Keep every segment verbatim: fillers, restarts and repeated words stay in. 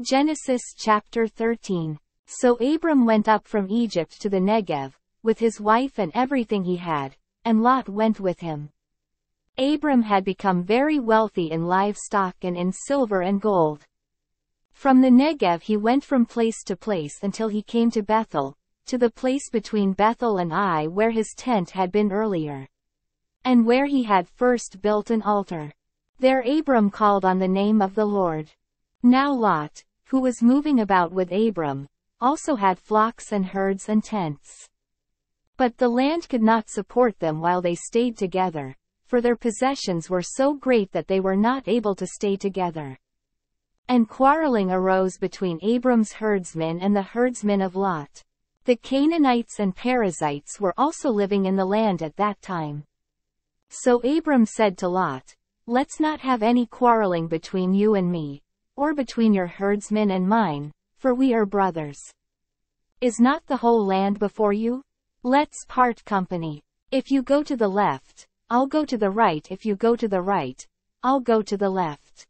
Genesis chapter thirteen. So Abram went up from Egypt to the Negev, with his wife and everything he had, and Lot went with him. Abram had become very wealthy in livestock and in silver and gold. From the Negev he went from place to place until he came to Bethel, to the place between Bethel and Ai where his tent had been earlier, and where he had first built an altar. There Abram called on the name of the Lord. Now Lot, who was moving about with Abram, also had flocks and herds and tents. But the land could not support them while they stayed together, for their possessions were so great that they were not able to stay together. And quarreling arose between Abram's herdsmen and the herdsmen of Lot. The Canaanites and Perizzites were also living in the land at that time. So Abram said to Lot, "Let's not have any quarreling between you and me, or between your herdsmen and mine, for we are brothers. Is not the whole land before you? Let's part company. If you go to the left, I'll go to the right. If you go to the right, I'll go to the left."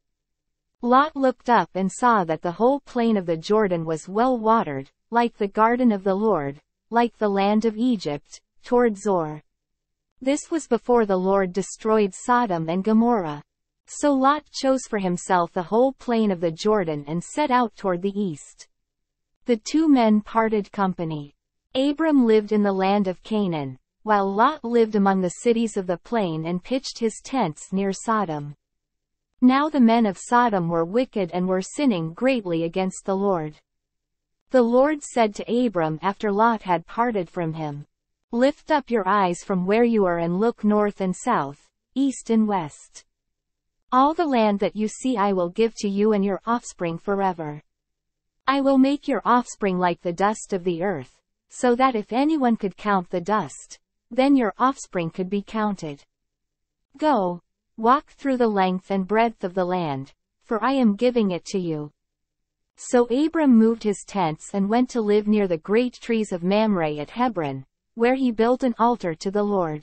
Lot looked up and saw that the whole plain of the Jordan was well watered, like the garden of the Lord, like the land of Egypt, toward Zoar. This was before the Lord destroyed Sodom and Gomorrah. So Lot chose for himself the whole plain of the Jordan and set out toward the east. The two men parted company. Abram lived in the land of Canaan, while Lot lived among the cities of the plain and pitched his tents near Sodom. Now the men of Sodom were wicked and were sinning greatly against the Lord. The Lord said to Abram after Lot had parted from him, "Lift up your eyes from where you are and look north and south, east and west. All the land that you see I will give to you and your offspring forever. I will make your offspring like the dust of the earth, so that if anyone could count the dust, then your offspring could be counted. Go, walk through the length and breadth of the land, for I am giving it to you." So Abram moved his tents and went to live near the great trees of Mamre at Hebron, where he built an altar to the Lord.